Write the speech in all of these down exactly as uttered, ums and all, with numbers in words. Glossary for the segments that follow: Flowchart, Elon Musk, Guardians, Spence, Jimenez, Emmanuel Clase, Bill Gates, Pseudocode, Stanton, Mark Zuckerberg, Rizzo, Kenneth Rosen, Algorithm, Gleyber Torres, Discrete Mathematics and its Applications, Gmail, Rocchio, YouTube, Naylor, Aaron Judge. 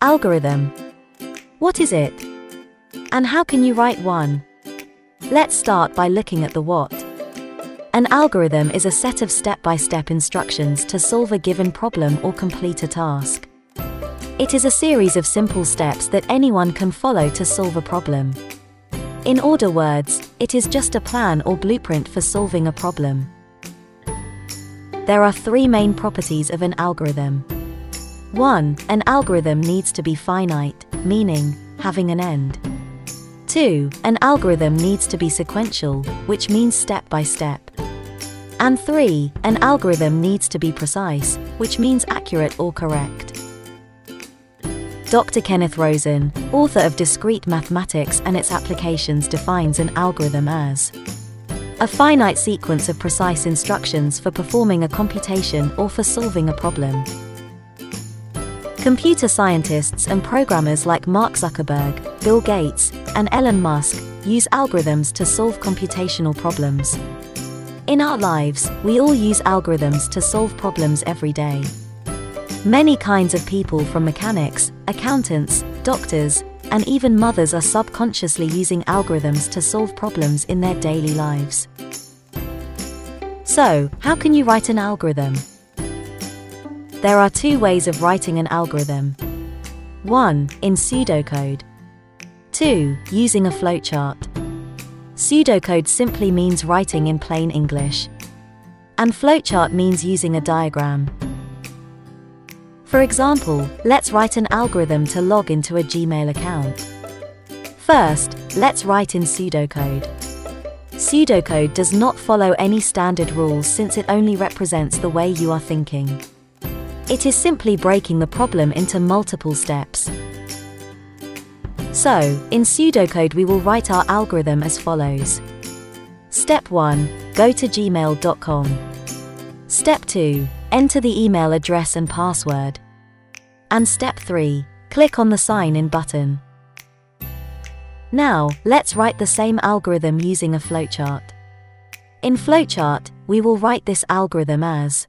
Algorithm. What is it? And how can you write one? Let's start by looking at the what. An algorithm is a set of step-by-step instructions to solve a given problem or complete a task. It is a series of simple steps that anyone can follow to solve a problem. In other words, it is just a plan or blueprint for solving a problem. There are three main properties of an algorithm. one. An algorithm needs to be finite, meaning, having an end. two. An algorithm needs to be sequential, which means step by step. And three. An algorithm needs to be precise, which means accurate or correct. Doctor Kenneth Rosen, author of Discrete Mathematics and its Applications, defines an algorithm as a finite sequence of precise instructions for performing a computation or for solving a problem. Computer scientists and programmers like Mark Zuckerberg, Bill Gates, and Elon Musk use algorithms to solve computational problems. In our lives, we all use algorithms to solve problems every day. Many kinds of people, from mechanics, accountants, doctors, and even mothers, are subconsciously using algorithms to solve problems in their daily lives. So, how can you write an algorithm? There are two ways of writing an algorithm. one. In pseudocode. two. Using a flowchart. Pseudocode simply means writing in plain English. And flowchart means using a diagram. For example, let's write an algorithm to log into a Gmail account. First, let's write in pseudocode. Pseudocode does not follow any standard rules since it only represents the way you are thinking. It is simply breaking the problem into multiple steps. So, in pseudocode we will write our algorithm as follows. Step one. Go to gmail dot com. Step two. Enter the email address and password. And step three, click on the sign in button. Now, let's write the same algorithm using a flowchart. In flowchart, we will write this algorithm as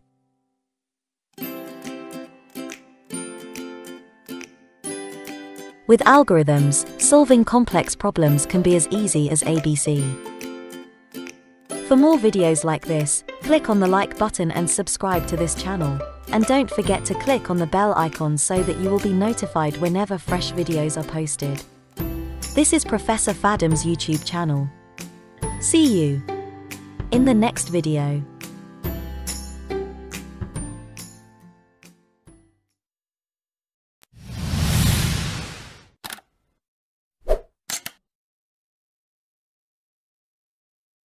with algorithms, solving complex problems can be as easy as A B C. For more videos like this, click on the like button and subscribe to this channel. And don't forget to click on the bell icon so that you will be notified whenever fresh videos are posted. This is Professor Fadim's YouTube channel. See you in the next video.